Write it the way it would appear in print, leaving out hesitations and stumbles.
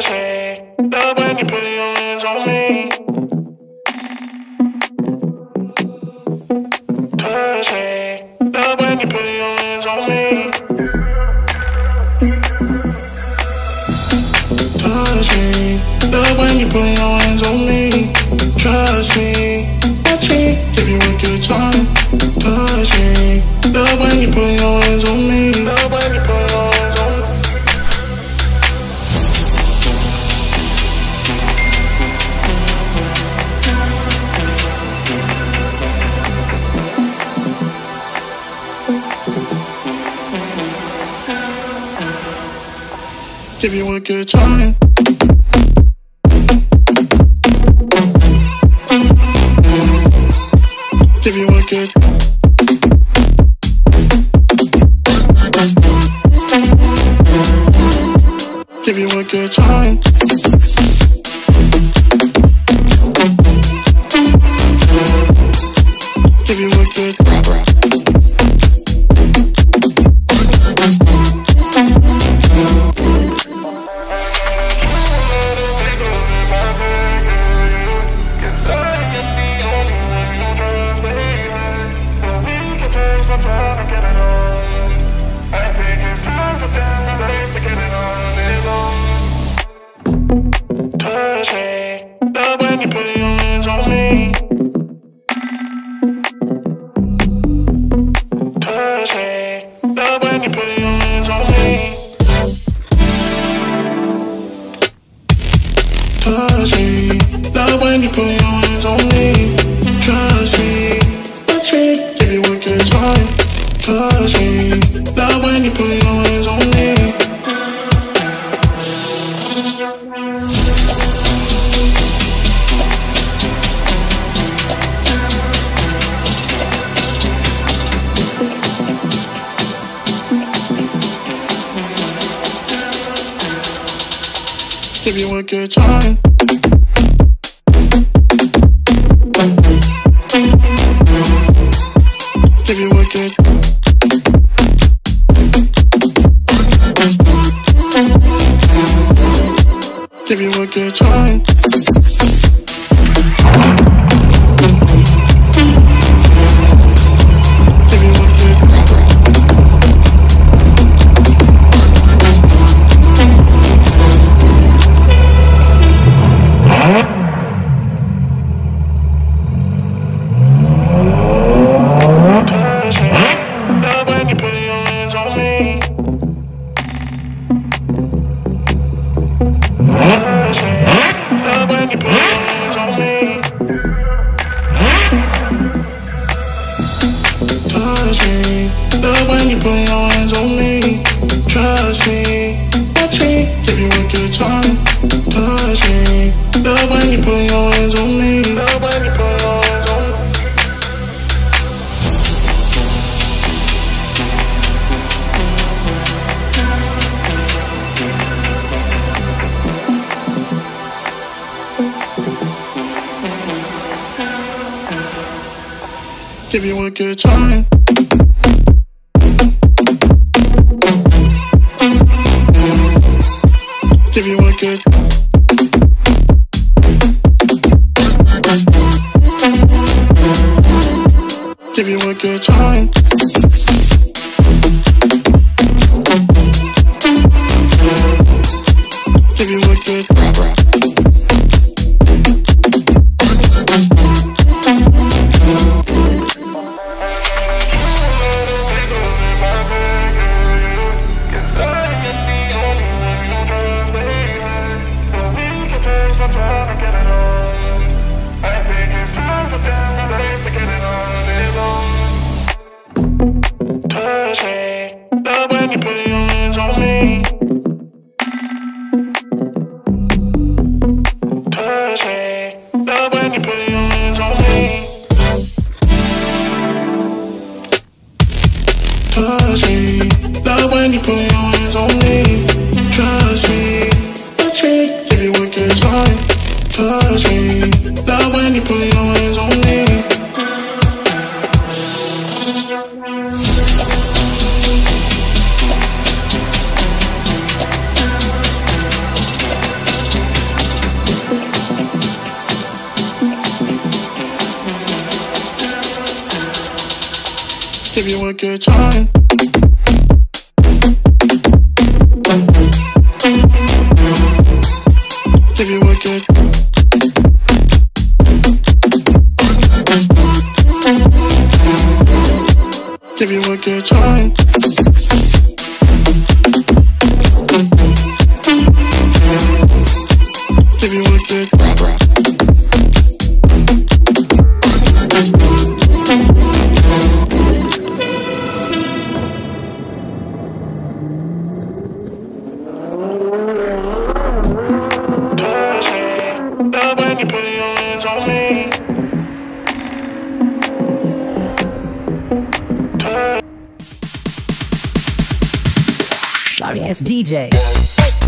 touch me. Love when you put your hands on me. Touch me. Love when you put your hands on me. Touch me. Love when you put your hands on me. Trust me. Watch me. Give you a good time. Touch me. Love when you put your hands on me. Love when you put your hands on me. Give you a good time. Give you a good. Give you a good time. Give you a good. Touch me, love when you put your hands on me. Trust me, touch me, give you a good time. Touch me, love when you put your hands on me. Give you a good time. Give you a good. Give you a good time. Love when you put your hands on me. Trust me, watch me, give you a good time. Touch me. Love when you put your hands on me. Love when you put your hands on me. Give you a good time. Give you a good. Give you a good time. Give you a good. Love when you put your hands on me. baby, work your time. If you work your time. If you work your time. If you work your time. Sorry, it's DJ.